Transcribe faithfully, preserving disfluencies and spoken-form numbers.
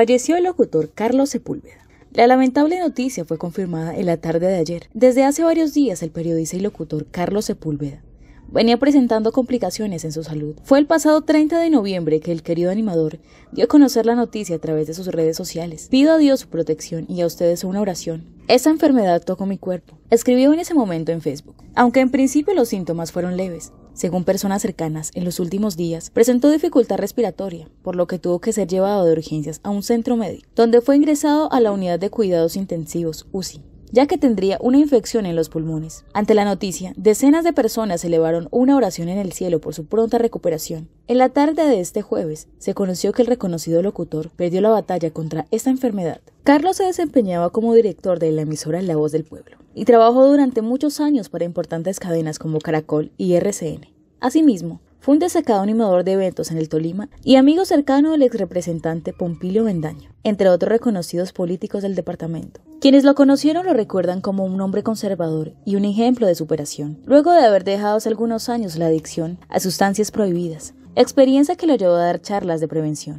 falleció el locutor Carlos Sepúlveda. La lamentable noticia fue confirmada en la tarde de ayer. Desde hace varios días el periodista y locutor Carlos Sepúlveda venía presentando complicaciones en su salud. Fue el pasado treinta de noviembre que el querido animador dio a conocer la noticia a través de sus redes sociales. Pido a Dios su protección y a ustedes una oración. Esa enfermedad tocó mi cuerpo, escribió en ese momento en Facebook. Aunque en principio los síntomas fueron leves, según personas cercanas, en los últimos días presentó dificultad respiratoria, por lo que tuvo que ser llevado de urgencias a un centro médico, donde fue ingresado a la unidad de cuidados intensivos U C I. Ya que tendría una infección en los pulmones. Ante la noticia, decenas de personas elevaron una oración en el cielo por su pronta recuperación. En la tarde de este jueves, se conoció que el reconocido locutor perdió la batalla contra esta enfermedad. Carlos se desempeñaba como director de la emisora La Voz del Pueblo y trabajó durante muchos años para importantes cadenas como Caracol y R C N. Asimismo, fue un destacado animador de eventos en el Tolima y amigo cercano del exrepresentante Pompilio Bendaño, entre otros reconocidos políticos del departamento. Quienes lo conocieron lo recuerdan como un hombre conservador y un ejemplo de superación, luego de haber dejado hace algunos años la adicción a sustancias prohibidas, experiencia que lo llevó a dar charlas de prevención.